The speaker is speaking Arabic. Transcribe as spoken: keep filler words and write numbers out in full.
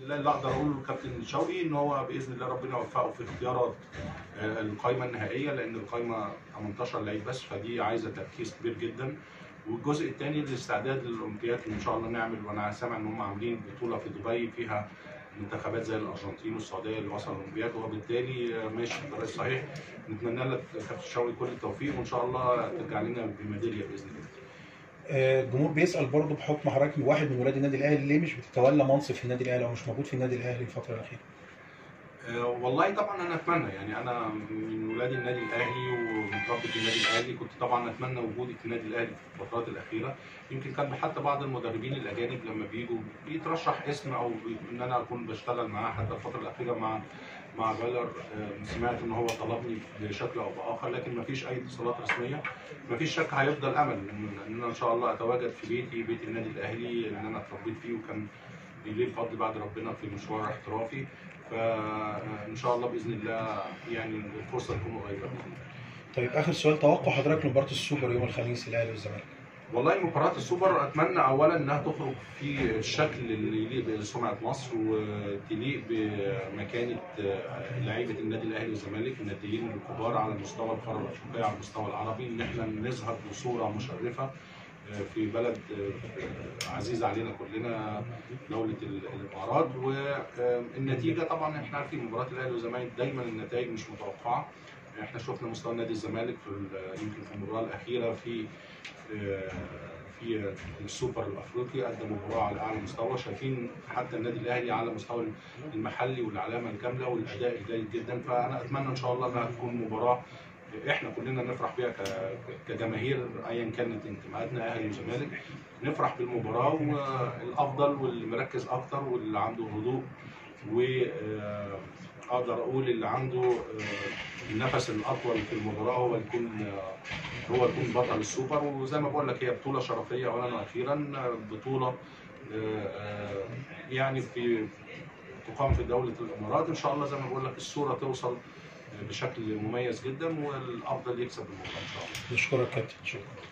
لله اللي اقدر اقوله للكابتن شوقي ان هو باذن الله ربنا يوفقه في اختيارات القائمه النهائيه، لان القائمه ثمانية عشر لعيب بس، فدي عايزه تركيز كبير جدا. والجزء الثاني الاستعداد للاولمبياد، ان شاء الله نعمل، وانا سامع ان هم عاملين بطوله في دبي فيها منتخبات زي الارجنتين والسعوديه اللي وصلوا الاولمبياد، وبالتالي ماشي الطريق الصحيح. نتمنى لك كابتن شوقي كل التوفيق، وان شاء الله ترجع لنا بميداليه باذن الله. الجمهور بيسال برضه بحكم حضرتك واحد من ولاد النادي الاهلي، ليه مش بتتولى منصب في النادي الاهلي او مش موجود في النادي الاهلي الفتره الاخيره؟ أه والله طبعا انا اتمنى، يعني انا من ولاد النادي الاهلي ومتربي في النادي الاهلي، كنت طبعا اتمنى وجودي في النادي الاهلي في الفترات الاخيره. يمكن كان حتى بعض المدربين الاجانب لما بيجوا بيترشح اسم او ان انا اكون بشتغل معاه، حتى الفتره الاخيره مع مع فايلير سمعت ان هو طلبني بشكل او باخر، لكن مفيش اي اتصالات رسميه. مفيش شك هيفضل امل ان انا ان شاء الله اتواجد في بيتي، بيت النادي الاهلي اللي انا اتربيت فيه وكان ليه الفضل بعد ربنا في مشوار احترافي. فان شاء الله باذن الله يعني الفرصه تكون قريبه باذن الله. طيب اخر سؤال، توقع حضرتك لمباراه السوبر يوم الخميس الاهلي والزمالك؟ والله مباراة السوبر أتمنى أولا إنها تخرج في الشكل اللي يليق بسمعة مصر وتليق بمكانة لعيبة النادي الأهلي والزمالك، الناديين الكبار على مستوى القارة الأفريقية على المستوى العربي، إن إحنا نظهر بصورة مشرفة في بلد عزيز علينا كلنا دولة الامارات. والنتيجة طبعا احنا عارفين مباراة الاهلي والزمالك دايما النتائج مش متوقعة، احنا شفنا مستوى نادي الزمالك في يمكن في المباراة الأخيرة في في السوبر الأفريقي قدم مباراة على أعلى مستوى، شايفين حتى النادي الأهلي على مستوى المحلي والعلامة الكاملة والأداء الجيد جدا. فأنا أتمنى إن شاء الله إنها تكون مباراة احنا كلنا نفرح بيها كجماهير ايا كانت انتماءاتنا اهلي وزمالك، نفرح بالمباراه، والافضل واللي مركز اكتر واللي عنده هدوء واقدر اقول اللي عنده النفس الاطول في المباراه هو يكون هو يكون بطل السوبر. وزي ما بقول لك هي بطوله شرفيه اولا واخيرا، بطوله يعني في تقام في دوله الامارات، ان شاء الله زي ما بقول لك الصوره توصل بشكل مميز جدا والافضل يكسب المباراه ان شاء الله. نشكرك كابتن، شكرا.